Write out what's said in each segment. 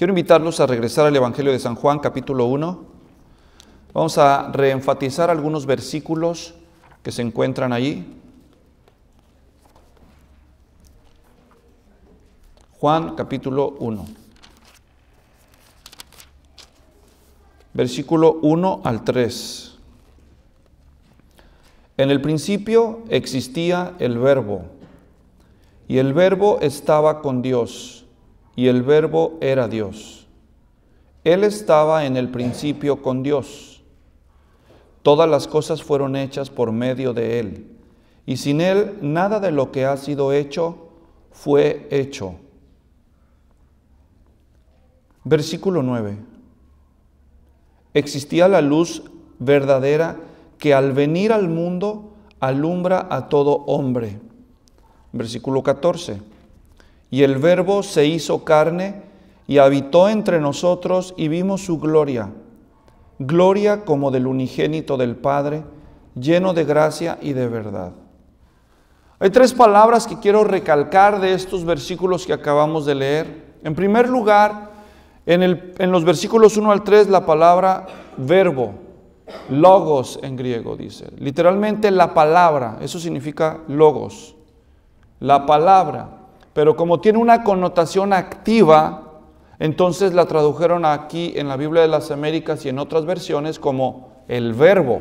Quiero invitarlos a regresar al Evangelio de San Juan, capítulo 1. Vamos a reenfatizar algunos versículos que se encuentran allí. Juan, capítulo 1. Versículo 1 al 3. En el principio existía el Verbo, y el Verbo estaba con Dios, y el Verbo era Dios. Él estaba en el principio con Dios. Todas las cosas fueron hechas por medio de Él, y sin Él nada de lo que ha sido hecho fue hecho. Versículo 9. Existía la luz verdadera que al venir al mundo alumbra a todo hombre. Versículo 14. Y el Verbo se hizo carne y habitó entre nosotros y vimos su gloria. Gloria como del unigénito del Padre, lleno de gracia y de verdad. Hay tres palabras que quiero recalcar de estos versículos que acabamos de leer. En primer lugar, en los versículos 1 al 3, la palabra verbo, logos en griego dice, literalmente la palabra, eso significa logos, la palabra, pero como tiene una connotación activa, entonces la tradujeron aquí en la Biblia de las Américas y en otras versiones como el verbo,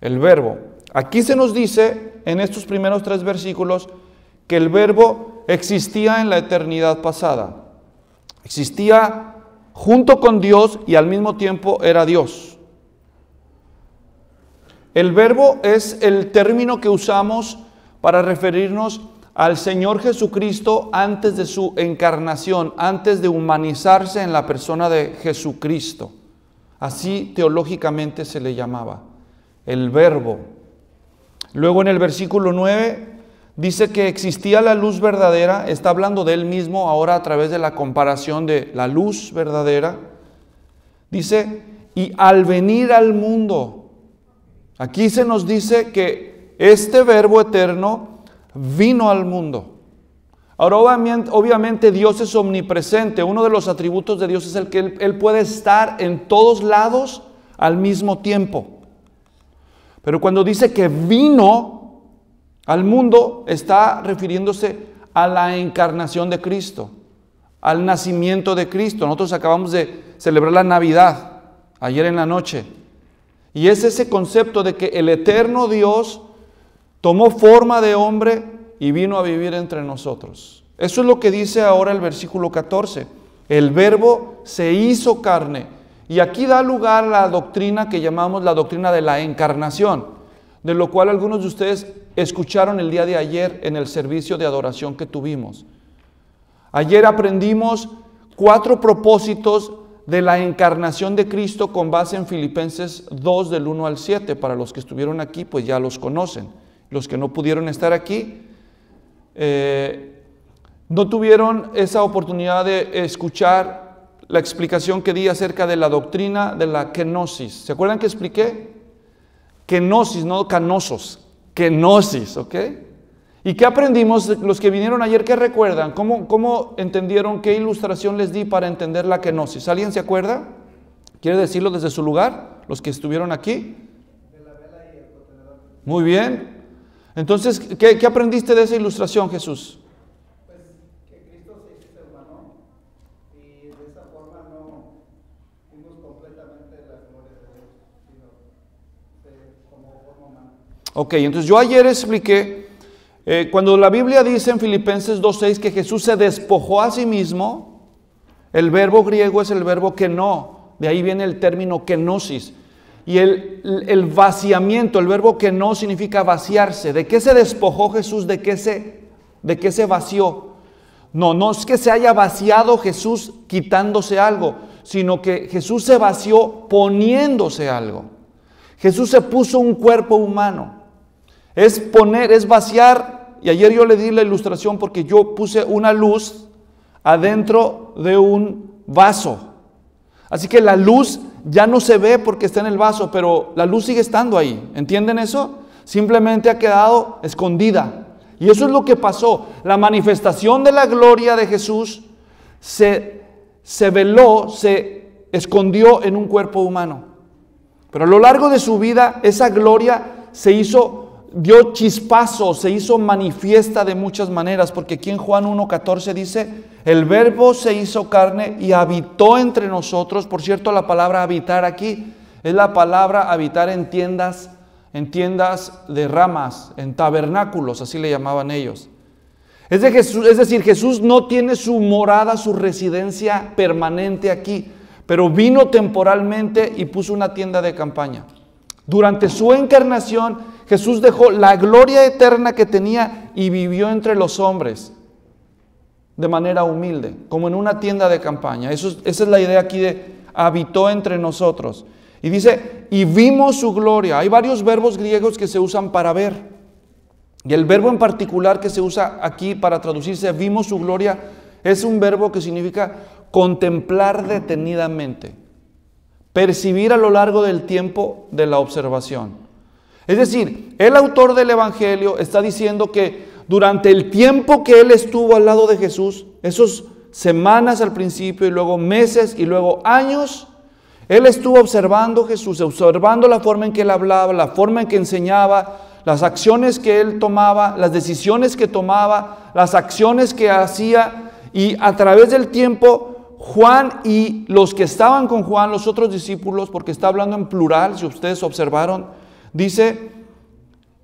el verbo. Aquí se nos dice en estos primeros tres versículos que el verbo existía en la eternidad pasada. Existía junto con Dios y al mismo tiempo era Dios. El verbo es el término que usamos para referirnos al Señor Jesucristo antes de su encarnación, antes de humanizarse en la persona de Jesucristo. Así teológicamente se le llamaba, el verbo. Luego en el versículo 9 dice que existía la luz verdadera, está hablando de él mismo ahora a través de la comparación de la luz verdadera. Dice, y al venir al mundo, aquí se nos dice que este verbo eterno vino al mundo. Ahora obviamente Dios es omnipresente, uno de los atributos de Dios es el que Él puede estar en todos lados al mismo tiempo. Pero cuando dice que vino al mundo, está refiriéndose a la encarnación de Cristo, al nacimiento de Cristo. Nosotros acabamos de celebrar la Navidad, ayer en la noche. Y es ese concepto de que el eterno Dios tomó forma de hombre y vino a vivir entre nosotros. Eso es lo que dice ahora el versículo 14. El Verbo se hizo carne. Y aquí da lugar a la doctrina que llamamos la doctrina de la encarnación, de lo cual algunos de ustedes escucharon el día de ayer en el servicio de adoración que tuvimos. Ayer aprendimos 4 propósitos de la encarnación de Cristo con base en Filipenses 2 del 1 al 7. Para los que estuvieron aquí, pues ya los conocen. Los que no pudieron estar aquí, no tuvieron esa oportunidad de escuchar la explicación que di acerca de la doctrina de la gnosis. ¿Se acuerdan que expliqué? Gnosis, no canosos, gnosis, ¿ok? ¿Y qué aprendimos? Los que vinieron ayer, ¿qué recuerdan? ¿Cómo entendieron? ¿Qué ilustración les di para entender la gnosis? ¿Alguien se acuerda? ¿Quiere decirlo desde su lugar? ¿Los que estuvieron aquí? Muy bien. Entonces, ¿qué aprendiste de esa ilustración, Jesús? Ok, entonces yo ayer expliqué, cuando la Biblia dice en Filipenses 2:6 que Jesús se despojó a sí mismo, el verbo griego es el verbo keno, de ahí viene el término kenosis. Y el vaciamiento, el verbo keno significa vaciarse. ¿De qué se despojó Jesús? ¿De qué se vació? No es que se haya vaciado Jesús quitándose algo, sino que Jesús se vació poniéndose algo. Jesús se puso un cuerpo humano. Es poner, es vaciar, y ayer yo le di la ilustración porque yo puse una luz adentro de un vaso. Así que la luz ya no se ve porque está en el vaso, pero la luz sigue estando ahí. ¿Entienden eso? Simplemente ha quedado escondida. Y eso es lo que pasó. La manifestación de la gloria de Jesús se veló, se escondió en un cuerpo humano. Pero a lo largo de su vida, esa gloria se hizo, dio chispazo, se hizo manifiesta de muchas maneras, porque aquí en Juan 1:14 dice, el Verbo se hizo carne y habitó entre nosotros. Por cierto, la palabra habitar aquí es la palabra habitar en tiendas de ramas, en tabernáculos, así le llamaban ellos. Es de Jesús, es decir, Jesús no tiene su morada, su residencia permanente aquí, pero vino temporalmente y puso una tienda de campaña. Durante su encarnación, Jesús dejó la gloria eterna que tenía y vivió entre los hombres de manera humilde, como en una tienda de campaña. Esa es la idea aquí de habitó entre nosotros. Y dice, y vimos su gloria. Hay varios verbos griegos que se usan para ver. Y el verbo en particular que se usa aquí para traducirse, vimos su gloria, es un verbo que significa contemplar detenidamente, percibir a lo largo del tiempo de la observación. Es decir, el autor del Evangelio está diciendo que durante el tiempo que él estuvo al lado de Jesús, esas semanas al principio y luego meses y luego años, él estuvo observando a Jesús, observando la forma en que él hablaba, la forma en que enseñaba, las acciones que él tomaba, las decisiones que tomaba, las acciones que hacía, y a través del tiempo Juan y los que estaban con Juan, los otros discípulos, porque está hablando en plural, si ustedes observaron, dice,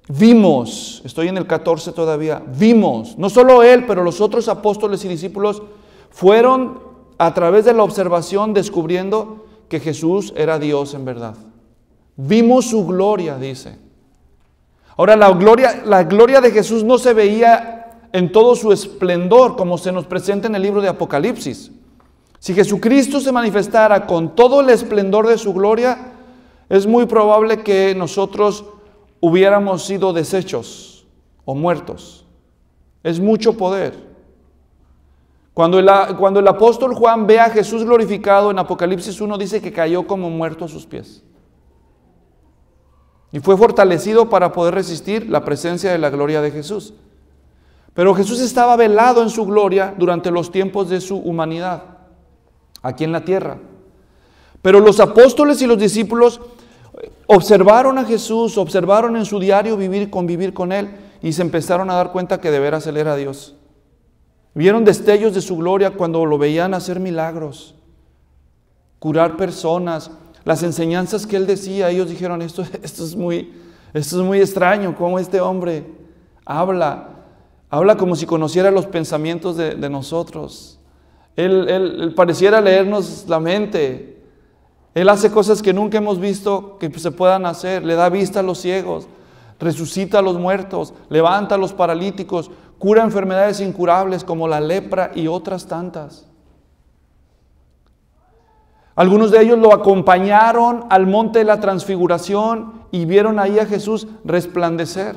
vimos, estoy en el 14 todavía, vimos, no solo él, pero los otros apóstoles y discípulos fueron a través de la observación descubriendo que Jesús era Dios en verdad. Vimos su gloria, dice. Ahora la gloria de Jesús no se veía en todo su esplendor, como se nos presenta en el libro de Apocalipsis. Si Jesucristo se manifestara con todo el esplendor de su gloria, es muy probable que nosotros hubiéramos sido deshechos o muertos. Es mucho poder. Cuando el apóstol Juan ve a Jesús glorificado en Apocalipsis 1, dice que cayó como muerto a sus pies. Y fue fortalecido para poder resistir la presencia de la gloria de Jesús. Pero Jesús estaba velado en su gloria durante los tiempos de su humanidad aquí en la tierra. Pero los apóstoles y los discípulos observaron a Jesús, observaron en su diario vivir, convivir con él, y se empezaron a dar cuenta que de veras él era Dios. Vieron destellos de su gloria cuando lo veían hacer milagros, curar personas, las enseñanzas que él decía. Ellos dijeron, esto es muy extraño, cómo este hombre habla como si conociera los pensamientos de nosotros. Él pareciera leernos la mente. Él hace cosas que nunca hemos visto que se puedan hacer. Le da vista a los ciegos, resucita a los muertos, levanta a los paralíticos, cura enfermedades incurables como la lepra y otras tantas. Algunos de ellos lo acompañaron al monte de la transfiguración y vieron ahí a Jesús resplandecer.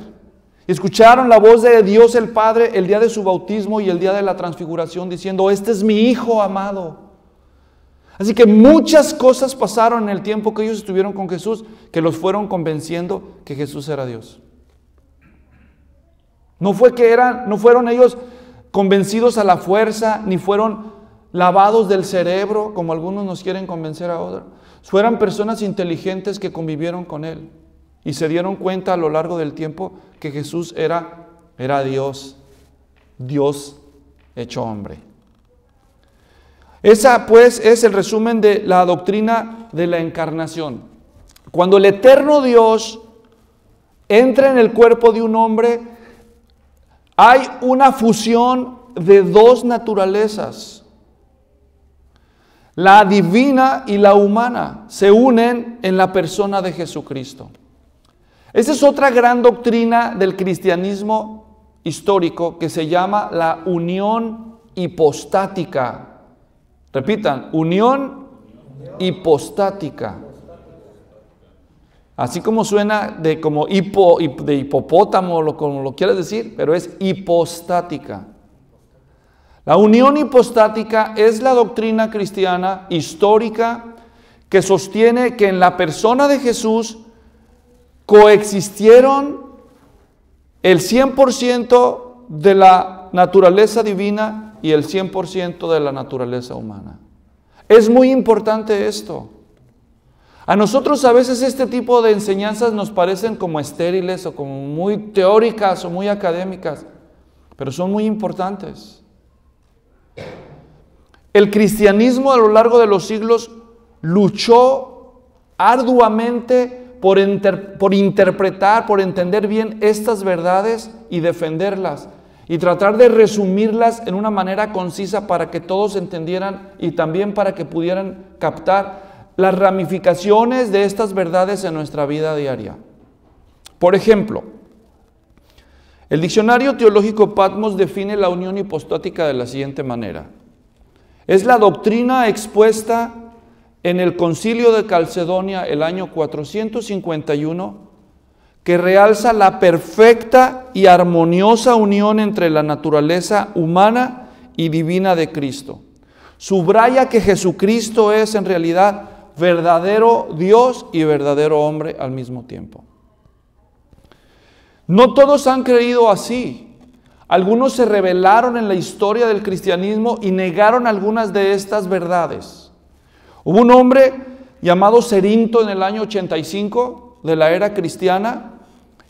Escucharon la voz de Dios el Padre el día de su bautismo y el día de la transfiguración diciendo, este es mi Hijo amado. Así que muchas cosas pasaron en el tiempo que ellos estuvieron con Jesús que los fueron convenciendo que Jesús era Dios. No fueron ellos convencidos a la fuerza, ni fueron lavados del cerebro, como algunos nos quieren convencer ahora. Fueron personas inteligentes que convivieron con él y se dieron cuenta a lo largo del tiempo que Jesús era Dios, Dios hecho hombre. Esa pues es el resumen de la doctrina de la encarnación. Cuando el eterno Dios entra en el cuerpo de un hombre, hay una fusión de dos naturalezas. La divina y la humana se unen en la persona de Jesucristo. Esa es otra gran doctrina del cristianismo histórico que se llama la unión hipostática. Repitan, unión hipostática. Así como suena de hipopótamo, como lo quieras decir, pero es hipostática. La unión hipostática es la doctrina cristiana histórica que sostiene que en la persona de Jesús coexistieron el 100% de la naturaleza divina y el 100% de la naturaleza humana. Es muy importante esto. A nosotros a veces este tipo de enseñanzas nos parecen como estériles o como muy teóricas o muy académicas, pero son muy importantes. El cristianismo a lo largo de los siglos luchó arduamente por interpretar, por entender bien estas verdades y defenderlas, y tratar de resumirlas en una manera concisa para que todos entendieran y también para que pudieran captar las ramificaciones de estas verdades en nuestra vida diaria. Por ejemplo, el diccionario teológico Patmos define la unión hipostática de la siguiente manera. Es la doctrina expuesta en el Concilio de Calcedonia el año 451 que realza la perfecta y armoniosa unión entre la naturaleza humana y divina de Cristo. Subraya que Jesucristo es en realidad verdadero Dios y verdadero hombre al mismo tiempo. No todos han creído así. Algunos se rebelaron en la historia del cristianismo y negaron algunas de estas verdades. Hubo un hombre llamado Cerinto en el año 85 de la era cristiana,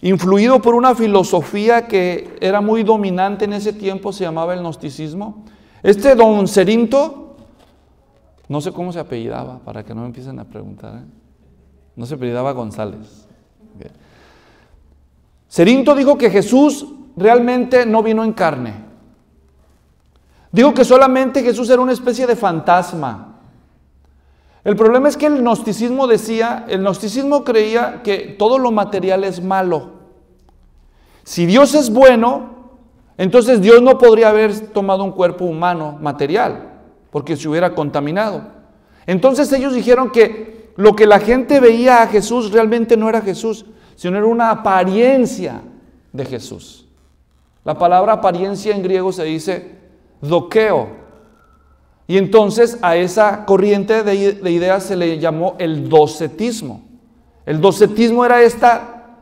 influido por una filosofía que era muy dominante en ese tiempo, se llamaba el gnosticismo. Este don Cerinto, no sé cómo se apellidaba, para que no me empiecen a preguntar, ¿eh? No se apellidaba González. Bien. Cerinto dijo que Jesús realmente no vino en carne. Dijo que solamente Jesús era una especie de fantasma. El problema es que el gnosticismo creía que todo lo material es malo. Si Dios es bueno, entonces Dios no podría haber tomado un cuerpo humano material, porque se hubiera contaminado. Entonces ellos dijeron que lo que la gente veía a Jesús realmente no era Jesús, sino era una apariencia de Jesús. La palabra apariencia en griego se dice doqueo. Y entonces a esa corriente de ideas se le llamó el docetismo. El docetismo era esta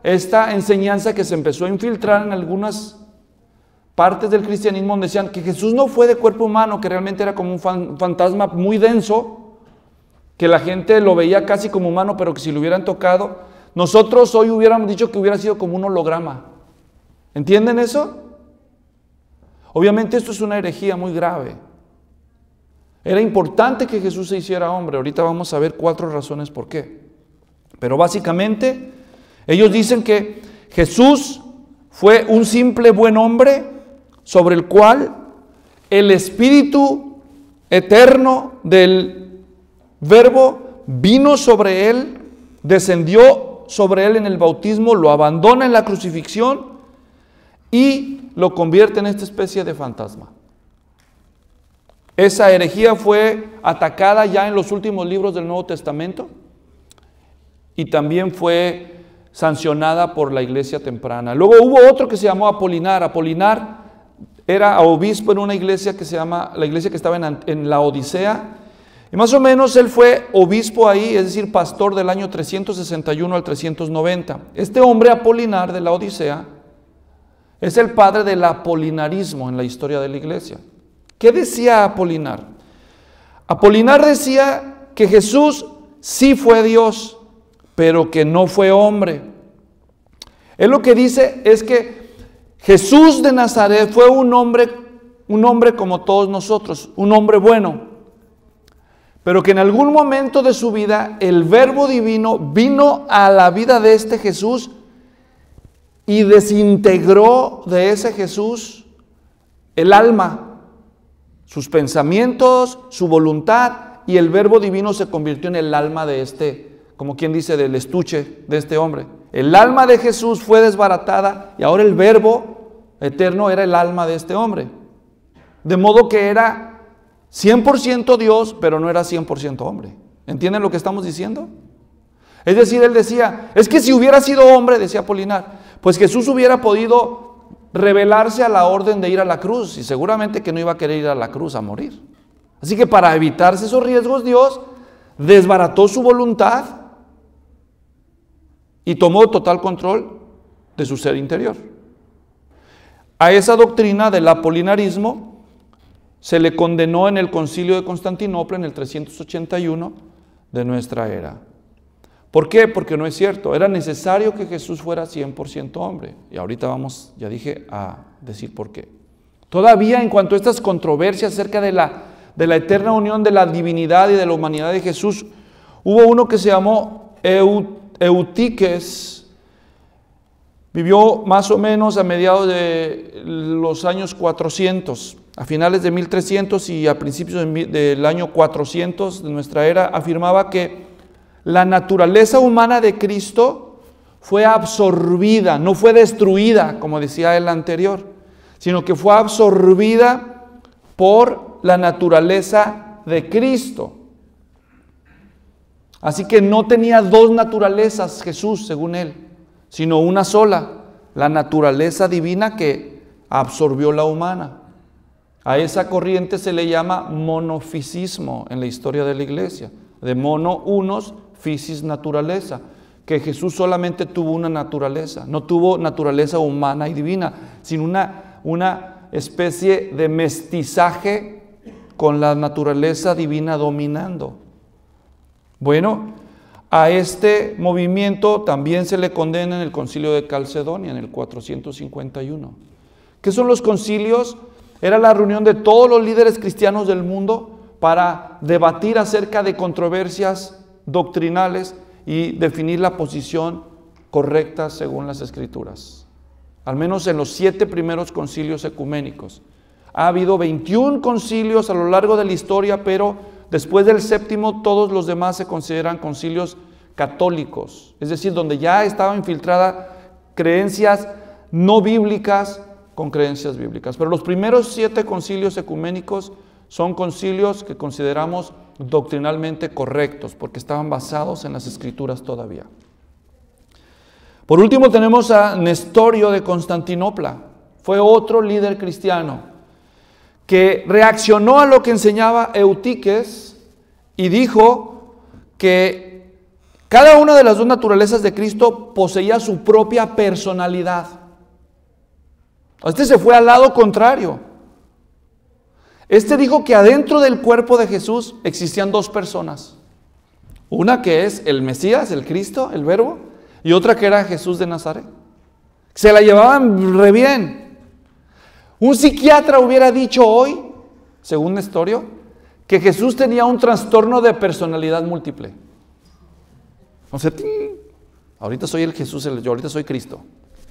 enseñanza que se empezó a infiltrar en algunas partes del cristianismo, donde decían que Jesús no fue de cuerpo humano, que realmente era como un fantasma muy denso, que la gente lo veía casi como humano, pero que si lo hubieran tocado, nosotros hoy hubiéramos dicho que hubiera sido como un holograma. ¿Entienden eso? Obviamente esto es una herejía muy grave. Era importante que Jesús se hiciera hombre. Ahorita vamos a ver 4 razones por qué. Pero básicamente, ellos dicen que Jesús fue un simple buen hombre, sobre el cual el Espíritu eterno del Verbo vino sobre él, descendió sobre él en el bautismo, lo abandona en la crucifixión y lo convierte en esta especie de fantasma. Esa herejía fue atacada ya en los últimos libros del Nuevo Testamento y también fue sancionada por la iglesia temprana. Luego hubo otro que se llamó Apolinar. Apolinar era obispo en una iglesia que se llama, la iglesia que estaba en Laodicea, y más o menos él fue obispo ahí, es decir, pastor del año 361 al 390. Este hombre Apolinar de Laodicea es el padre del apolinarismo en la historia de la iglesia. ¿Qué decía Apolinar? Apolinar decía que Jesús sí fue Dios, pero que no fue hombre. Él lo que dice es que Jesús de Nazaret fue un hombre como todos nosotros, un hombre bueno, pero que en algún momento de su vida el Verbo Divino vino a la vida de este Jesús y desintegró de ese Jesús el alma, sus pensamientos, su voluntad, y el Verbo Divino se convirtió en el alma de este, como quien dice, del estuche de este hombre. El alma de Jesús fue desbaratada y ahora el Verbo eterno era el alma de este hombre. De modo que era 100% Dios, pero no era 100% hombre. ¿Entienden lo que estamos diciendo? Es decir, él decía, es que si hubiera sido hombre, decía Apolinar, pues Jesús hubiera podido rebelarse a la orden de ir a la cruz, y seguramente que no iba a querer ir a la cruz a morir. Así que para evitarse esos riesgos, Dios desbarató su voluntad y tomó total control de su ser interior. A esa doctrina del apolinarismo se le condenó en el Concilio de Constantinopla en el 381 de nuestra era. ¿Por qué? Porque no es cierto. Era necesario que Jesús fuera 100% hombre. Y ahorita vamos, ya dije, a decir por qué. Todavía en cuanto a estas controversias acerca de la eterna unión de la divinidad y de la humanidad de Jesús, hubo uno que se llamó Eutiques. Vivió más o menos a mediados de los años 400, a finales de 1300 y a principios del año 400 de nuestra era. Afirmaba que la naturaleza humana de Cristo fue absorbida, no fue destruida, como decía el anterior, sino que fue absorbida por la naturaleza de Cristo. Así que no tenía dos naturalezas Jesús, según él, sino una sola, la naturaleza divina que absorbió la humana. A esa corriente se le llama monofisismo en la historia de la iglesia, de mono unos, fisis naturaleza, que Jesús solamente tuvo una naturaleza, no tuvo naturaleza humana y divina, sino una especie de mestizaje con la naturaleza divina dominando. Bueno, a este movimiento también se le condena en el Concilio de Calcedonia en el 451. ¿Qué son los concilios? Era la reunión de todos los líderes cristianos del mundo para debatir acerca de controversias doctrinales y definir la posición correcta según las Escrituras. Al menos en los 7 primeros concilios ecuménicos. Ha habido 21 concilios a lo largo de la historia, pero después del 7º todos los demás se consideran concilios católicos. Es decir, donde ya estaban infiltradas creencias no bíblicas con creencias bíblicas. Pero los primeros 7 concilios ecuménicos son concilios que consideramos doctrinalmente correctos, porque estaban basados en las Escrituras todavía. Por último tenemos a Nestorio de Constantinopla. Fue otro líder cristiano que reaccionó a lo que enseñaba Eutiques y dijo que cada una de las dos naturalezas de Cristo poseía su propia personalidad. Este se fue al lado contrario. Este dijo que adentro del cuerpo de Jesús existían dos personas. Una que es el Mesías, el Cristo, el Verbo, y otra que era Jesús de Nazaret. Se la llevaban re bien. Un psiquiatra hubiera dicho hoy, según Nestorio, que Jesús tenía un trastorno de personalidad múltiple. O sea, ¡ting! Ahorita soy el Jesús, yo ahorita soy Cristo.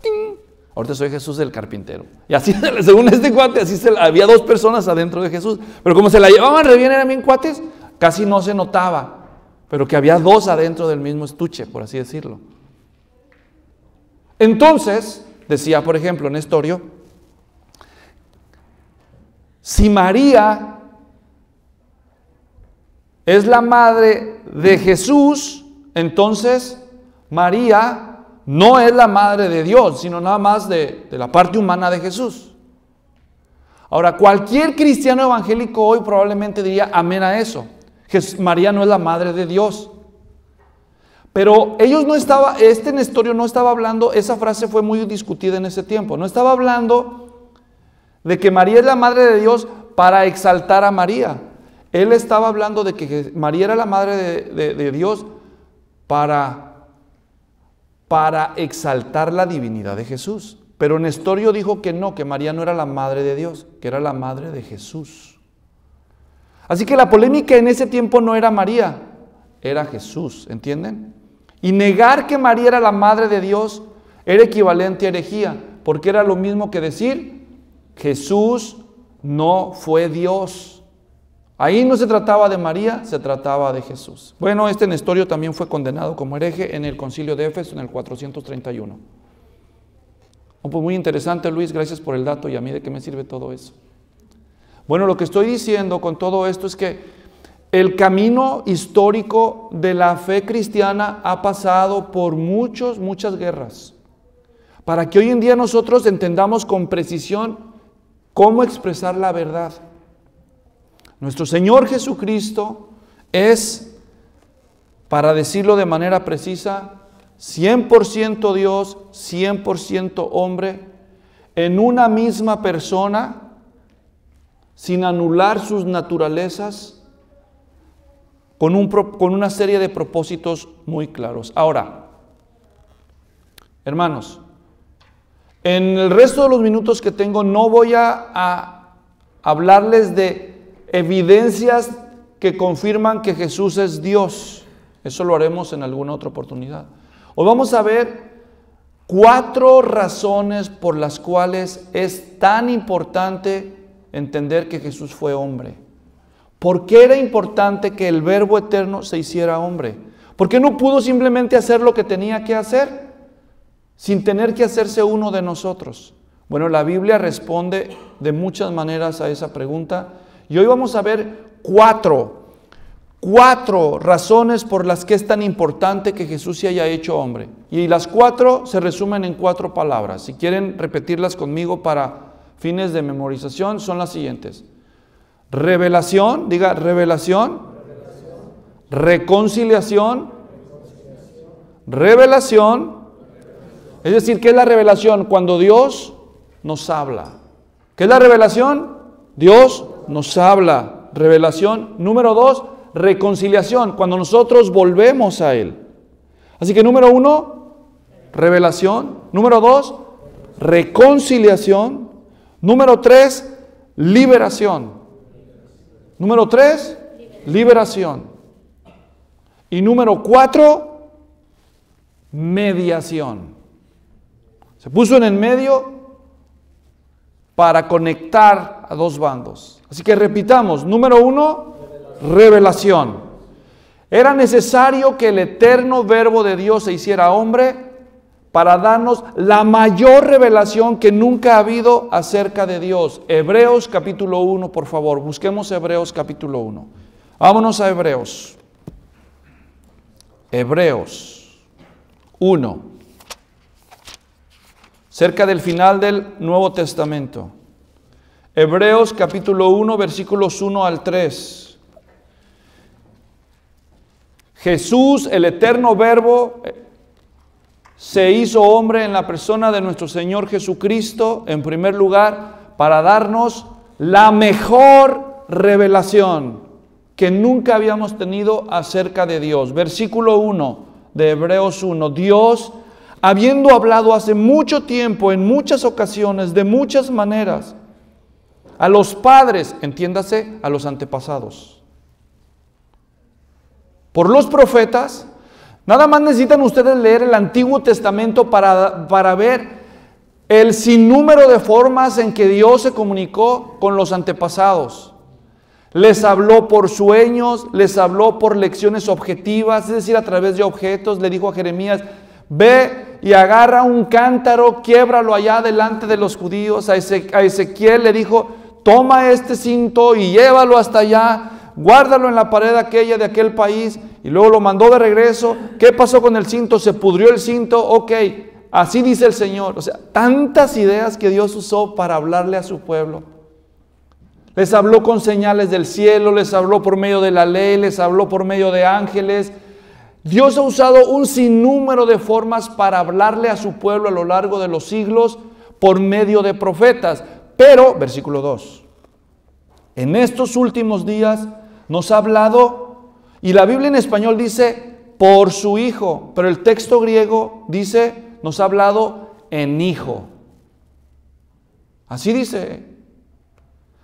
¡Ting! Ahorita soy Jesús el carpintero. Y así, según este cuate, así había dos personas adentro de Jesús. Pero como se la llevaban re bien, eran bien cuates, casi no se notaba. Pero que había dos adentro del mismo estuche, por así decirlo. Entonces, decía, por ejemplo, Nestorio, si María es la madre de Jesús, entonces María no es la madre de Dios, sino nada más de la parte humana de Jesús. Ahora, cualquier cristiano evangélico hoy probablemente diría amén a eso. María no es la madre de Dios. Pero ellos no estaba, este Nestorio no estaba hablando, esa frase fue muy discutida en ese tiempo, no estaba hablando de que María es la madre de Dios para exaltar a María. Él estaba hablando de que María era la madre de Dios para exaltar la divinidad de Jesús. Pero Nestorio dijo que no, que María no era la madre de Dios, que era la madre de Jesús. Así que la polémica en ese tiempo no era María, era Jesús, ¿entienden? Y negar que María era la madre de Dios era equivalente a herejía, porque era lo mismo que decir, Jesús no fue Dios. Ahí no se trataba de María, se trataba de Jesús. Bueno, este Nestorio también fue condenado como hereje en el Concilio de Éfeso en el 431. Oh, pues muy interesante, Luis, gracias por el dato. ¿Y a mí de qué me sirve todo eso? Bueno, lo que estoy diciendo con todo esto es que el camino histórico de la fe cristiana ha pasado por muchas guerras, para que hoy en día nosotros entendamos con precisión cómo expresar la verdad. Nuestro Señor Jesucristo es, para decirlo de manera precisa, 100% Dios, 100% hombre, en una misma persona, sin anular sus naturalezas, con una serie de propósitos muy claros. Ahora, hermanos, en el resto de los minutos que tengo no voy a hablarles de evidencias que confirman que Jesús es Dios. Eso lo haremos en alguna otra oportunidad. Hoy vamos a ver 4 razones por las cuales es tan importante entender que Jesús fue hombre. ¿Por qué era importante que el Verbo Eterno se hiciera hombre? ¿Por qué no pudo simplemente hacer lo que tenía que hacer sin tener que hacerse uno de nosotros? Bueno, la Biblia responde de muchas maneras a esa pregunta y hoy vamos a ver 4 razones por las que es tan importante que Jesús se haya hecho hombre. Y las 4 se resumen en 4 palabras. Si quieren repetirlas conmigo para fines de memorización, son las siguientes. Revelación, diga revelación. Reconciliación. Revelación. Es decir, ¿qué es la revelación? Cuando Dios nos habla. ¿Qué es la revelación? Dios nos habla. Revelación. Número 2. Reconciliación, cuando nosotros volvemos a Él. Así que número 1, revelación. Número 2, reconciliación. Número 3, liberación. Número 3, liberación. Y número 4, mediación. Se puso en el medio para conectar a dos bandos. Así que repitamos, número 1, revelación. Era necesario que el eterno Verbo de Dios se hiciera hombre para darnos la mayor revelación que nunca ha habido acerca de Dios. Hebreos capítulo 1, por favor, busquemos Hebreos capítulo 1. Vámonos a Hebreos. Hebreos 1. Cerca del final del Nuevo Testamento. Hebreos capítulo 1, versículos 1 al 3. Jesús, el eterno Verbo, se hizo hombre en la persona de nuestro Señor Jesucristo, en primer lugar, para darnos la mejor revelación que nunca habíamos tenido acerca de Dios. Versículo 1 de Hebreos 1. Dios, habiendo hablado hace mucho tiempo, en muchas ocasiones, de muchas maneras, a los padres, entiéndase, a los antepasados, por los profetas. Nada más necesitan ustedes leer el Antiguo Testamento para ver el sinnúmero de formas en que Dios se comunicó con los antepasados. Les habló por sueños, les habló por lecciones objetivas, es decir, a través de objetos. Le dijo a Jeremías, ve y agarra un cántaro, quiébralo allá delante de los judíos. A Ezequiel le dijo, toma este cinto y llévalo hasta allá. Guárdalo en la pared aquella de aquel país. Y luego lo mandó de regreso. ¿Qué pasó con el cinto? Se pudrió el cinto. Ok, así dice el Señor. O sea, tantas ideas que Dios usó para hablarle a su pueblo. Les habló con señales del cielo, les habló por medio de la ley, les habló por medio de ángeles. Dios ha usado un sinnúmero de formas para hablarle a su pueblo a lo largo de los siglos por medio de profetas. Pero, versículo 2, en estos últimos días nos ha hablado, y la Biblia en español dice, por su Hijo, pero el texto griego dice, nos ha hablado en Hijo. Así dice.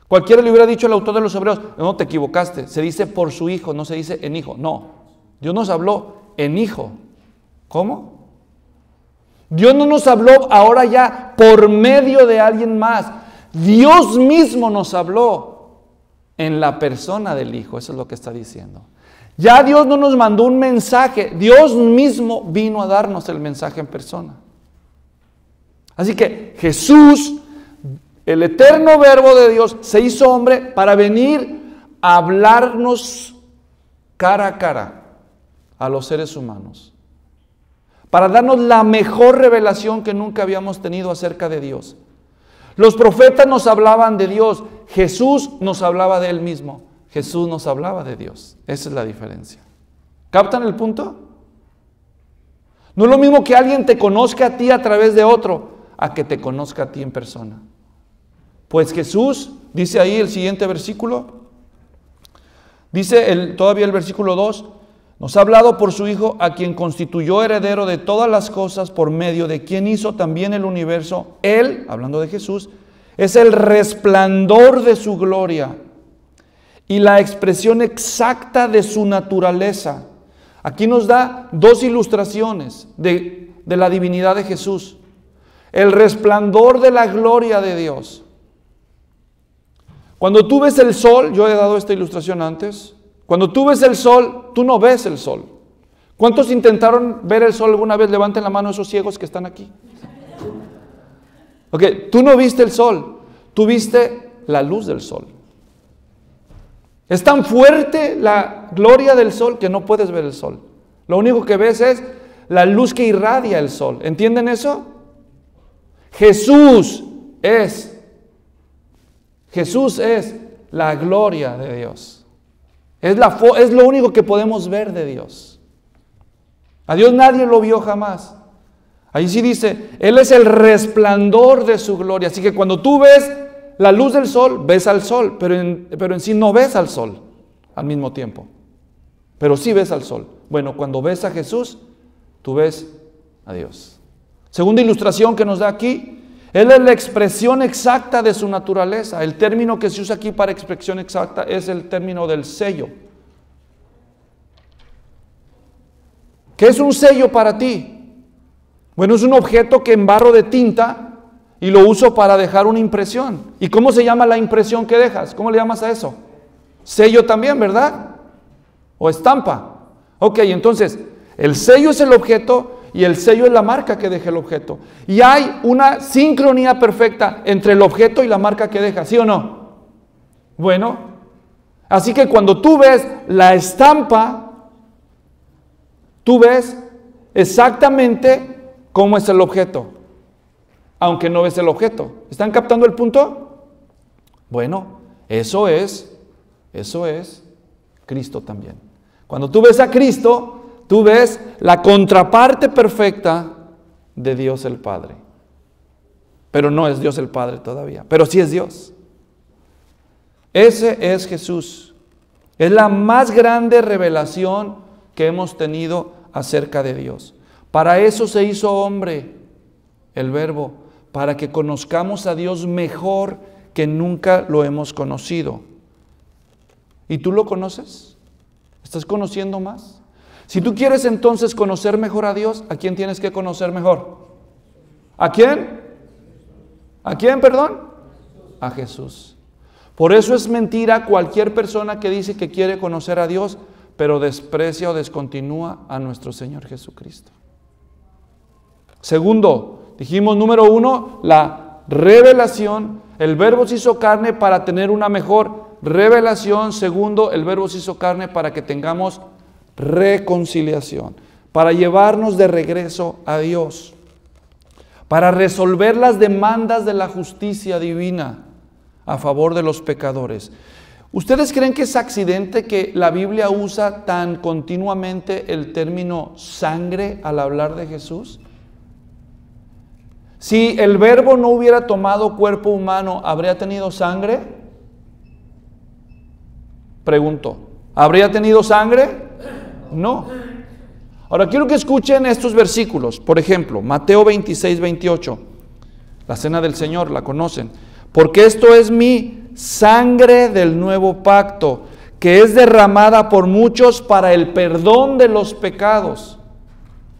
Cualquiera le hubiera dicho al autor de los Hebreos, no, te equivocaste, se dice por su Hijo, no se dice en Hijo. No, Dios nos habló en Hijo. ¿Cómo? Dios no nos habló ahora ya por medio de alguien más. Dios mismo nos habló en la persona del Hijo. Eso es lo que está diciendo. Ya Dios no nos mandó un mensaje, Dios mismo vino a darnos el mensaje en persona. Así que Jesús, el eterno Verbo de Dios, se hizo hombre para venir a hablarnos cara a cara a los seres humanos, para darnos la mejor revelación que nunca habíamos tenido acerca de Dios. Los profetas nos hablaban de Dios, Jesús nos hablaba de Él mismo, Jesús nos hablaba de Dios. Esa es la diferencia. ¿Captan el punto? No es lo mismo que alguien te conozca a ti a través de otro, a que te conozca a ti en persona. Pues Jesús Dice ahí el siguiente versículo. Dice todavía el versículo 2. Nos ha hablado por su Hijo, a quien constituyó heredero de todas las cosas, por medio de quien hizo también el universo. Él, hablando de Jesús, es el resplandor de su gloria y la expresión exacta de su naturaleza. Aquí nos da dos ilustraciones de la divinidad de Jesús. El resplandor de la gloria de Dios. Cuando tú ves el sol, yo he dado esta ilustración antes, cuando tú ves el sol, tú no ves el sol. ¿Cuántos intentaron ver el sol alguna vez? Levanten la mano esos ciegos que están aquí. Ok, tú no viste el sol, tú viste la luz del sol. Es tan fuerte la gloria del sol que no puedes ver el sol. Lo único que ves es la luz que irradia el sol. ¿Entienden eso? Jesús es la gloria de Dios. Es lo único que podemos ver de Dios. A Dios nadie lo vio jamás. Ahí sí dice, Él es el resplandor de su gloria. Así que cuando tú ves la luz del sol, ves al sol, pero en sí no ves al sol al mismo tiempo. Pero sí ves al sol. Bueno, cuando ves a Jesús, tú ves a Dios. Segunda ilustración que nos da aquí, Él es la expresión exacta de su naturaleza. El término que se usa aquí para expresión exacta es el término del sello. ¿Qué es un sello para ti? Bueno, es un objeto que embarro de tinta y lo uso para dejar una impresión. ¿Y cómo se llama la impresión que dejas? ¿Cómo le llamas a eso? Sello también, ¿verdad? ¿O estampa? Ok, entonces, el sello es el objeto y el sello es la marca que deja el objeto. Y hay una sincronía perfecta entre el objeto y la marca que deja, ¿sí o no? Bueno, así que cuando tú ves la estampa, tú ves exactamente ¿cómo es el objeto? Aunque no ves el objeto. ¿Están captando el punto? Bueno, eso es Cristo también. Cuando tú ves a Cristo, tú ves la contraparte perfecta de Dios el Padre. Pero no es Dios el Padre todavía, pero sí es Dios. Ese es Jesús. Es la más grande revelación que hemos tenido acerca de Dios. Para eso se hizo hombre, el Verbo, para que conozcamos a Dios mejor que nunca lo hemos conocido. ¿Y tú lo conoces? ¿Estás conociendo más? Si tú quieres entonces conocer mejor a Dios, ¿a quién tienes que conocer mejor? ¿A quién? ¿A quién, perdón? A Jesús. Por eso es mentira cualquier persona que dice que quiere conocer a Dios, pero desprecia o descontinúa a nuestro Señor Jesucristo. Segundo, dijimos número uno, la revelación. El Verbo se hizo carne para tener una mejor revelación. Segundo, el Verbo se hizo carne para que tengamos reconciliación, para llevarnos de regreso a Dios, para resolver las demandas de la justicia divina a favor de los pecadores. ¿Ustedes creen que es accidente que la Biblia usa tan continuamente el término sangre al hablar de Jesús? Si el Verbo no hubiera tomado cuerpo humano, ¿habría tenido sangre? Pregunto, ¿habría tenido sangre? No. Ahora quiero que escuchen estos versículos. Por ejemplo, Mateo 26, 28. La cena del Señor, la conocen. Porque esto es mi sangre del nuevo pacto, que es derramada por muchos para el perdón de los pecados.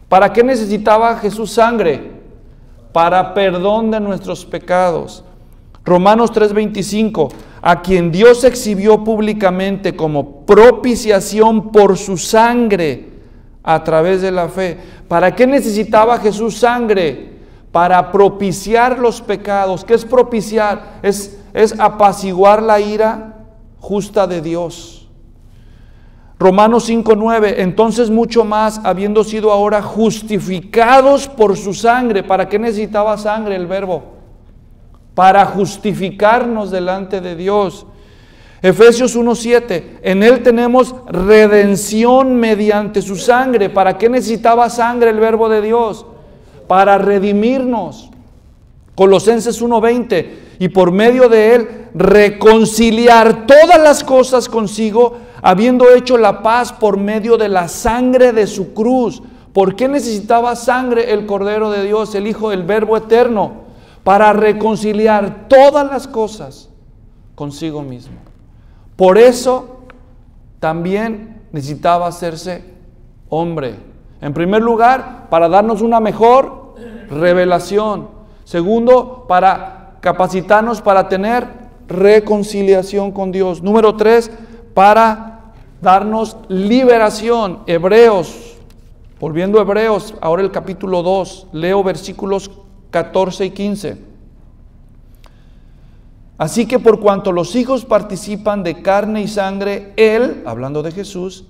¿Para qué necesitaba Jesús sangre? Para perdón de nuestros pecados. Romanos 3:25, a quien Dios exhibió públicamente como propiciación por su sangre a través de la fe. ¿Para qué necesitaba Jesús sangre? Para propiciar los pecados. ¿Qué es propiciar? Es apaciguar la ira justa de Dios. Romanos 5:9, entonces mucho más, habiendo sido ahora justificados por su sangre. ¿Para qué necesitaba sangre el Verbo? Para justificarnos delante de Dios. Efesios 1:7, en Él tenemos redención mediante su sangre. ¿Para qué necesitaba sangre el Verbo de Dios? Para redimirnos. Colosenses 1:20, y por medio de él reconciliar todas las cosas consigo, habiendo hecho la paz por medio de la sangre de su cruz. ¿Por qué necesitaba sangre el Cordero de Dios, el Hijo, el Verbo Eterno? Para reconciliar todas las cosas consigo mismo. Por eso también necesitaba hacerse hombre. En primer lugar, para darnos una mejor revelación. Segundo, para capacitarnos para tener reconciliación con Dios. Número 3, para darnos liberación. Hebreos, volviendo a Hebreos, ahora el capítulo 2, leo versículos 14 y 15. Así que por cuanto los hijos participan de carne y sangre, él, hablando de Jesús,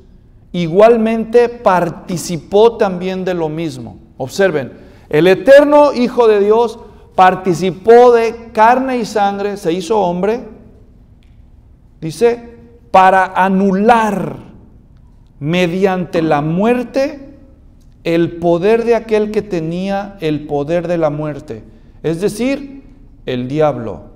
igualmente participó también de lo mismo. Observen, el eterno Hijo de Dios participó de carne y sangre, se hizo hombre, dice, para anular mediante la muerte el poder de aquel que tenía el poder de la muerte, es decir, el diablo.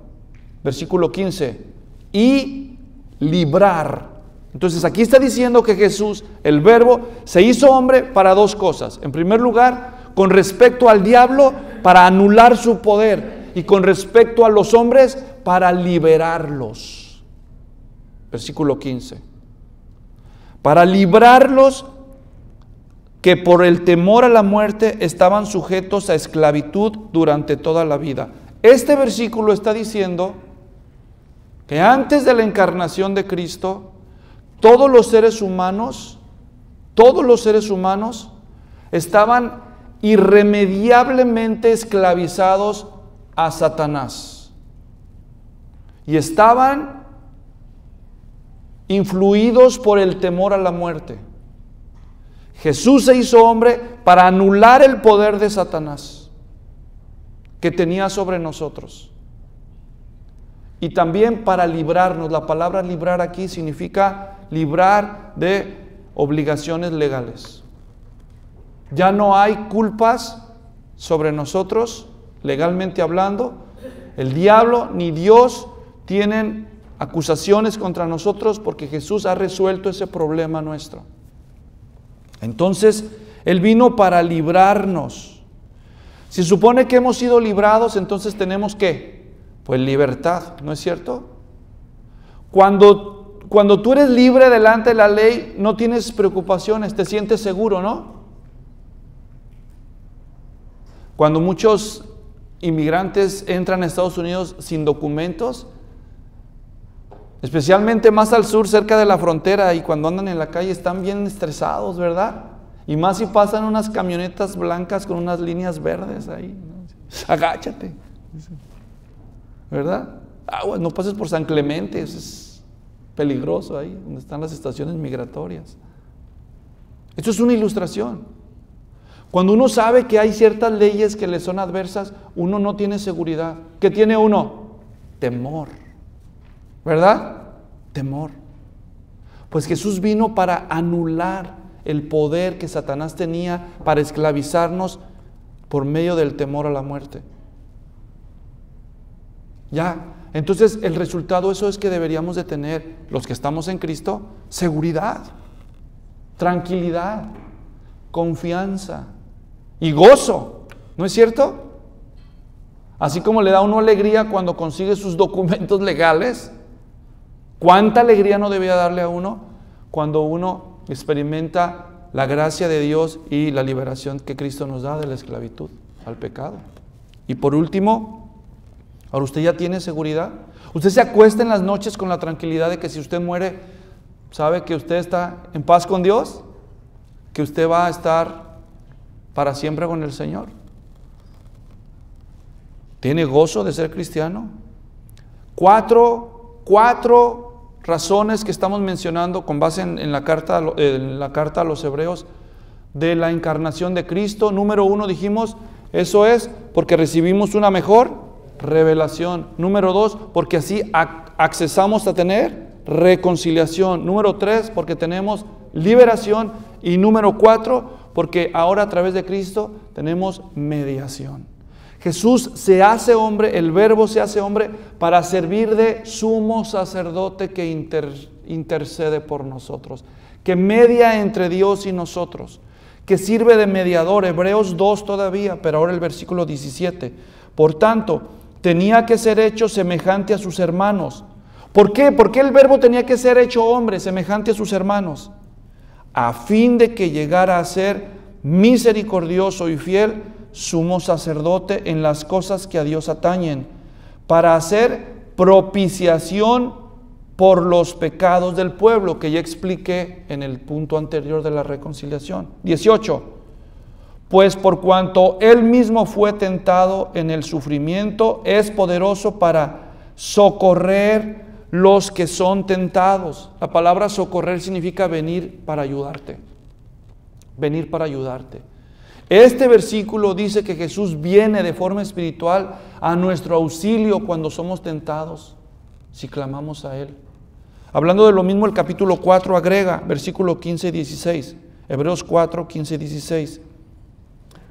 Versículo 15, y librar. Entonces aquí está diciendo que Jesús, el Verbo, se hizo hombre para dos cosas. En primer lugar, con respecto al diablo, para anular su poder, y con respecto a los hombres, para liberarlos. Versículo 15, para librarlos que por el temor a la muerte estaban sujetos a esclavitud durante toda la vida. Este versículo está diciendo que antes de la encarnación de Cristo, todos los seres humanos estaban irremediablemente esclavizados a Satanás. Y estaban influidos por el temor a la muerte. Jesús se hizo hombre para anular el poder de Satanás que tenía sobre nosotros. Y también para librarnos. La palabra librar aquí significa librar de obligaciones legales. Ya no hay culpas sobre nosotros, legalmente hablando. El diablo ni Dios tienen acusaciones contra nosotros porque Jesús ha resuelto ese problema nuestro. Entonces, Él vino para librarnos. Si supone que hemos sido librados, entonces tenemos ¿qué? Pues libertad, ¿no es cierto? Cuando tú eres libre delante de la ley, no tienes preocupaciones, te sientes seguro, ¿no? Cuando muchos inmigrantes entran a Estados Unidos sin documentos, especialmente más al sur, cerca de la frontera, y cuando andan en la calle están bien estresados, ¿verdad? Y más si pasan unas camionetas blancas con unas líneas verdes ahí, ¿no? Agáchate, ¿verdad? Agua, no pases por San Clemente, eso es peligroso ahí, donde están las estaciones migratorias. Esto es una ilustración. Cuando uno sabe que hay ciertas leyes que le son adversas, uno no tiene seguridad. ¿Qué tiene uno? Temor. ¿Verdad? Temor. Pues Jesús vino para anular el poder que Satanás tenía para esclavizarnos por medio del temor a la muerte. Ya, entonces el resultado de eso es que deberíamos de tener, los que estamos en Cristo, seguridad, tranquilidad, confianza y gozo, ¿no es cierto? Así como le da uno alegría cuando consigue sus documentos legales, ¿cuánta alegría no debía darle a uno cuando uno experimenta la gracia de Dios y la liberación que Cristo nos da de la esclavitud al pecado? Y por último, ahora usted ya tiene seguridad. Usted se acuesta en las noches con la tranquilidad de que si usted muere, sabe que usted está en paz con Dios, que usted va a estar para siempre con el Señor. ¿Tiene gozo de ser cristiano? Cuatro razones que estamos mencionando con base en la carta a los hebreos de la encarnación de Cristo. Número 1, dijimos, eso es porque recibimos una mejor revelación. Número 2, porque así accesamos a tener reconciliación. Número 3, porque tenemos liberación. Y número 4, porque ahora a través de Cristo tenemos mediación. Jesús se hace hombre, el Verbo se hace hombre para servir de sumo sacerdote que intercede por nosotros, que media entre Dios y nosotros, que sirve de mediador. Hebreos 2 todavía, pero ahora el versículo 17. Por tanto, tenía que ser hecho semejante a sus hermanos. ¿Por qué? ¿Por qué el Verbo tenía que ser hecho hombre, semejante a sus hermanos? A fin de que llegara a ser misericordioso y fiel sumo sacerdote en las cosas que a Dios atañen, para hacer propiciación por los pecados del pueblo, que ya expliqué en el punto anterior de la reconciliación. 18. Pues por cuanto él mismo fue tentado en el sufrimiento, es poderoso para socorrer los que son tentados. La palabra socorrer significa venir para ayudarte. Venir para ayudarte. Este versículo dice que Jesús viene de forma espiritual a nuestro auxilio cuando somos tentados, si clamamos a Él. Hablando de lo mismo, el capítulo 4 agrega, versículo 15 y 16. Hebreos 4, 15 y 16.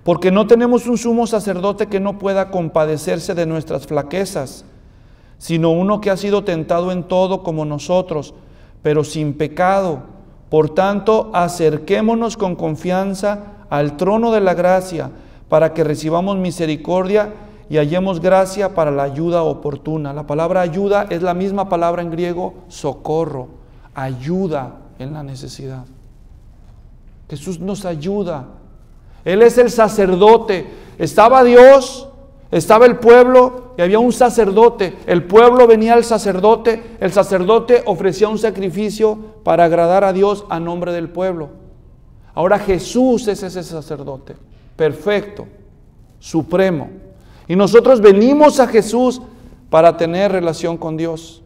Porque no tenemos un sumo sacerdote que no pueda compadecerse de nuestras flaquezas, sino uno que ha sido tentado en todo como nosotros, pero sin pecado. Por tanto, acerquémonos con confianza al trono de la gracia, para que recibamos misericordia y hallemos gracia para la ayuda oportuna. La palabra ayuda es la misma palabra en griego, socorro, ayuda en la necesidad. Jesús nos ayuda. Él es el sacerdote. Estaba Dios, estaba el pueblo y había un sacerdote. El pueblo venía al sacerdote. El sacerdote ofrecía un sacrificio para agradar a Dios a nombre del pueblo. Ahora Jesús es ese sacerdote, perfecto, supremo. Y nosotros venimos a Jesús para tener relación con Dios.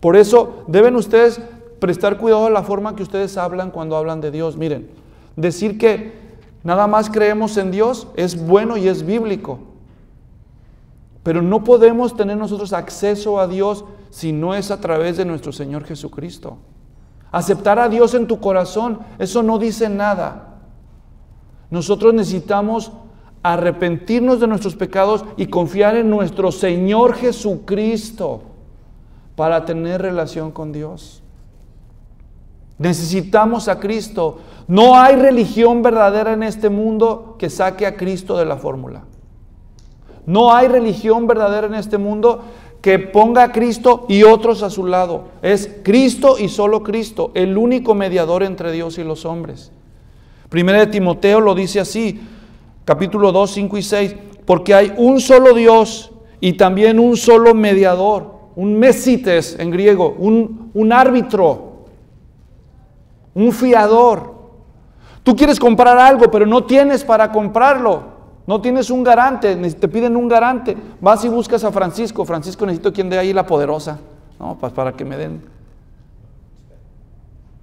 Por eso deben ustedes prestar cuidado a la forma que ustedes hablan cuando hablan de Dios. Miren, decir que nada más creemos en Dios es bueno y es bíblico. Pero no podemos tener nosotros acceso a Dios si no es a través de nuestro Señor Jesucristo. Aceptar a Dios en tu corazón, eso no dice nada. Nosotros necesitamos arrepentirnos de nuestros pecados y confiar en nuestro Señor Jesucristo para tener relación con Dios. Necesitamos a Cristo. No hay religión verdadera en este mundo que saque a Cristo de la fórmula. No hay religión verdadera en este mundo que ponga a Cristo y otros a su lado. Es Cristo y solo Cristo, el único mediador entre Dios y los hombres. Primera de Timoteo lo dice así, capítulo 2, 5 y 6. Porque hay un solo Dios y también un solo mediador, un mesites en griego, un árbitro, un fiador. Tú quieres comprar algo, pero no tienes para comprarlo. No tienes un garante, te piden un garante. Vas y buscas a Francisco. Francisco, necesito quien dé ahí la poderosa. No, pues para que me den.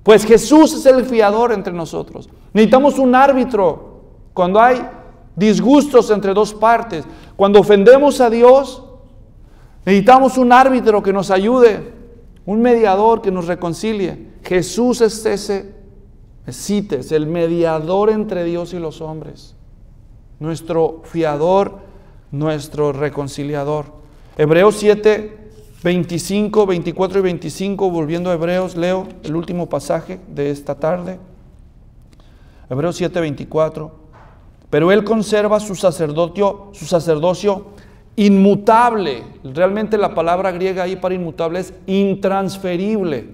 Pues Jesús es el fiador entre nosotros. Necesitamos un árbitro. Cuando hay disgustos entre dos partes, cuando ofendemos a Dios, necesitamos un árbitro que nos ayude, un mediador que nos reconcilie. Jesús es ese, es el mediador entre Dios y los hombres. Nuestro fiador, nuestro reconciliador. Hebreos 7, 25, 24 y 25, volviendo a Hebreos, leo el último pasaje de esta tarde. Hebreos 7, 24. Pero él conserva su sacerdocio inmutable. Realmente la palabra griega ahí para inmutable es intransferible.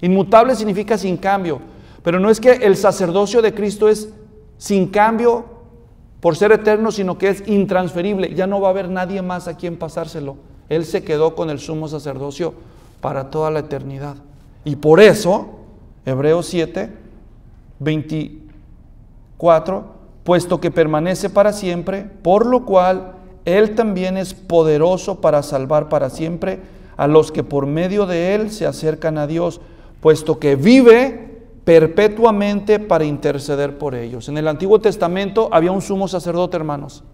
Inmutable significa sin cambio. Pero no es que el sacerdocio de Cristo es sin cambio por ser eterno, sino que es intransferible. Ya no va a haber nadie más a quien pasárselo. Él se quedó con el sumo sacerdocio para toda la eternidad. Y por eso, Hebreos 7, 24, puesto que permanece para siempre, por lo cual Él también es poderoso para salvar para siempre a los que por medio de Él se acercan a Dios, puesto que vive perpetuamente para interceder por ellos. En el Antiguo Testamento había un sumo sacerdote, hermanos.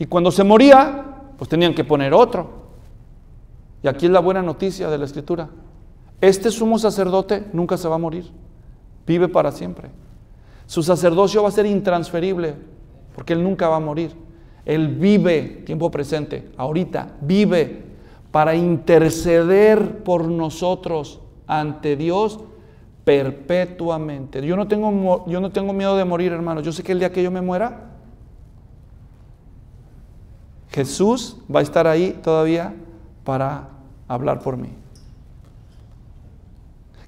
Y cuando se moría, pues tenían que poner otro. Y aquí es la buena noticia de la Escritura. Este sumo sacerdote nunca se va a morir. Vive para siempre. Su sacerdocio va a ser intransferible, porque él nunca va a morir. Él vive, tiempo presente, ahorita, vive para interceder por nosotros ante Dios perpetuamente. Yo no tengo miedo de morir, hermanos. Yo sé que el día que yo me muera, Jesús va a estar ahí todavía para hablar por mí.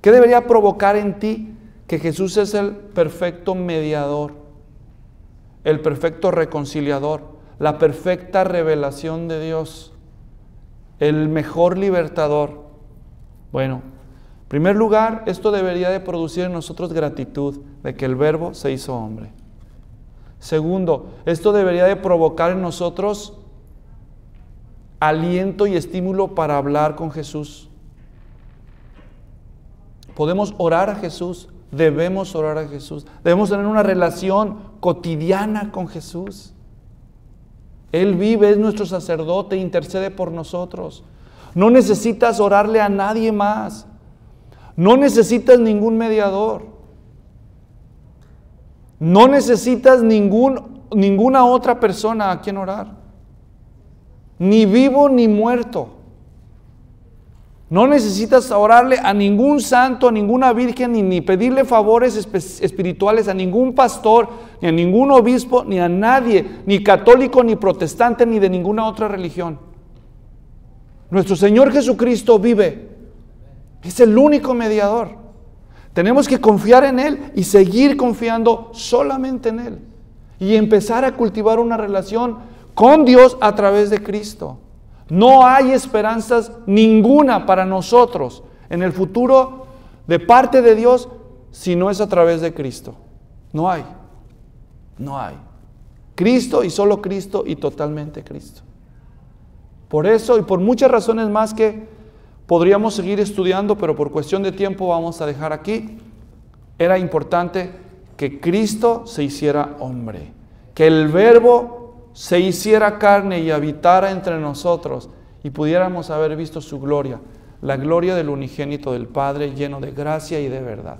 ¿Qué debería provocar en ti? Que Jesús es el perfecto mediador, el perfecto reconciliador, la perfecta revelación de Dios, el mejor libertador. Bueno, en primer lugar, esto debería de producir en nosotros gratitud de que el Verbo se hizo hombre. Segundo, esto debería de provocar en nosotros aliento y estímulo para hablar con Jesús. Podemos orar a Jesús, debemos orar a Jesús, debemos tener una relación cotidiana con Jesús. Él vive, es nuestro sacerdote, intercede por nosotros. No necesitas orarle a nadie más, no necesitas ningún mediador, no necesitas ninguna otra persona a quien orar, ni vivo ni muerto. No necesitas orarle a ningún santo, a ninguna virgen, ni pedirle favores espirituales a ningún pastor, ni a ningún obispo, ni a nadie, ni católico, ni protestante, ni de ninguna otra religión. Nuestro Señor Jesucristo vive, es el único mediador. Tenemos que confiar en Él y seguir confiando solamente en Él y empezar a cultivar una relación con Dios a través de Cristo. No hay esperanzas ninguna para nosotros en el futuro de parte de Dios si no es a través de Cristo. No hay. No hay. Cristo y solo Cristo y totalmente Cristo. Por eso y por muchas razones más que podríamos seguir estudiando, pero por cuestión de tiempo vamos a dejar aquí. Era importante que Cristo se hiciera hombre, que el Verbo se hiciera carne y habitara entre nosotros y pudiéramos haber visto su gloria, la gloria del unigénito del Padre, lleno de gracia y de verdad.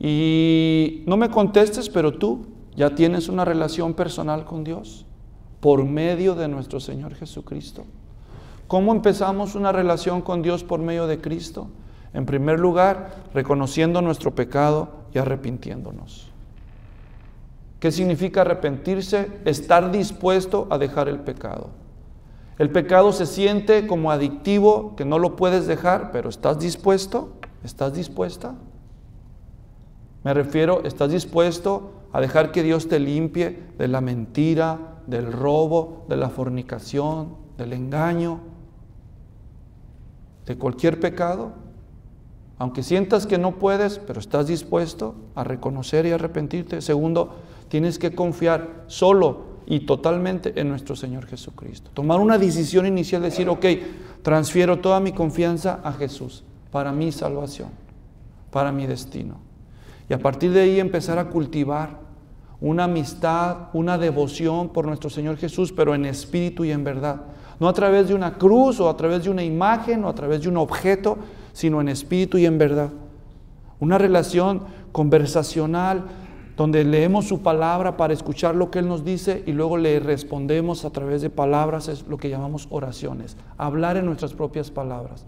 Y no me contestes, pero tú ya tienes una relación personal con Dios por medio de nuestro Señor Jesucristo. ¿Cómo empezamos una relación con Dios por medio de Cristo? En primer lugar, reconociendo nuestro pecado y arrepintiéndonos. ¿Qué significa arrepentirse? Estar dispuesto a dejar el pecado. El pecado se siente como adictivo, que no lo puedes dejar, pero ¿estás dispuesto? ¿Estás dispuesta? Me refiero, ¿estás dispuesto a dejar que Dios te limpie de la mentira, del robo, de la fornicación, del engaño, de cualquier pecado? Aunque sientas que no puedes, pero estás dispuesto a reconocer y arrepentirte. Segundo, tienes que confiar solo y totalmente en nuestro Señor Jesucristo. Tomar una decisión inicial, decir, ok, transfiero toda mi confianza a Jesús para mi salvación, para mi destino. Y a partir de ahí empezar a cultivar una amistad, una devoción por nuestro Señor Jesús, pero en espíritu y en verdad. No a través de una cruz o a través de una imagen o a través de un objeto, sino en espíritu y en verdad. Una relación conversacional donde leemos su palabra para escuchar lo que Él nos dice y luego le respondemos a través de palabras, es lo que llamamos oraciones. Hablar en nuestras propias palabras,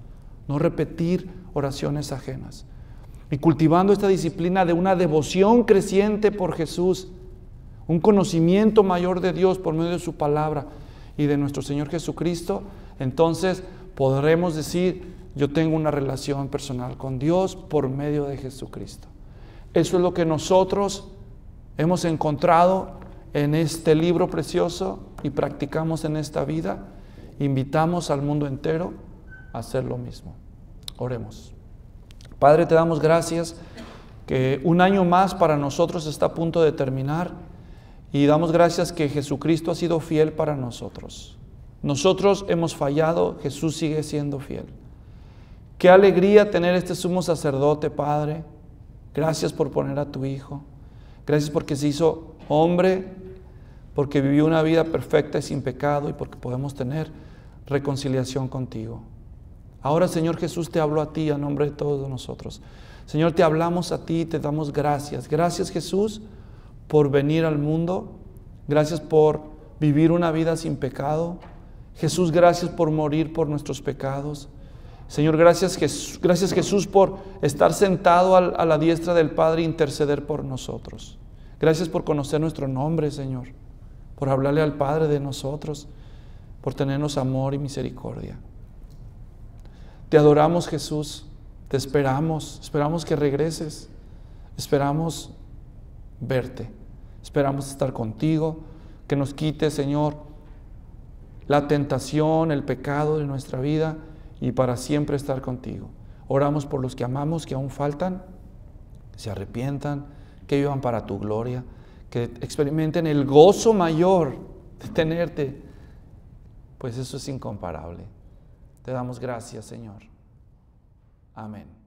no repetir oraciones ajenas. Y cultivando esta disciplina de una devoción creciente por Jesús, un conocimiento mayor de Dios por medio de su palabra y de nuestro Señor Jesucristo, entonces podremos decir: yo tengo una relación personal con Dios por medio de Jesucristo. Eso es lo que nosotros hemos encontrado en este libro precioso y practicamos en esta vida. Invitamos al mundo entero a hacer lo mismo. Oremos. Padre, te damos gracias que un año más para nosotros está a punto de terminar y damos gracias que Jesucristo ha sido fiel para nosotros. Nosotros hemos fallado, Jesús sigue siendo fiel. Qué alegría tener este sumo sacerdote, Padre. Gracias por poner a tu Hijo. Gracias porque se hizo hombre, porque vivió una vida perfecta y sin pecado y porque podemos tener reconciliación contigo. Ahora, Señor Jesús, te hablo a ti a nombre de todos nosotros. Señor, te hablamos a ti y te damos gracias. Gracias, Jesús, por venir al mundo, Gracias por vivir una vida sin pecado. Jesús, gracias por morir por nuestros pecados. Señor, gracias Jesús por estar sentado a la diestra del Padre e interceder por nosotros. Gracias por conocer nuestro nombre, Señor, por hablarle al Padre de nosotros, por tenernos amor y misericordia. Te adoramos, Jesús, te esperamos, esperamos que regreses, esperamos verte, esperamos estar contigo, que nos quites, Señor, la tentación, el pecado de nuestra vida, y para siempre estar contigo. Oramos por los que amamos, que aún faltan, que se arrepientan, que vivan para tu gloria, que experimenten el gozo mayor de tenerte, pues eso es incomparable. Te damos gracias, Señor. Amén.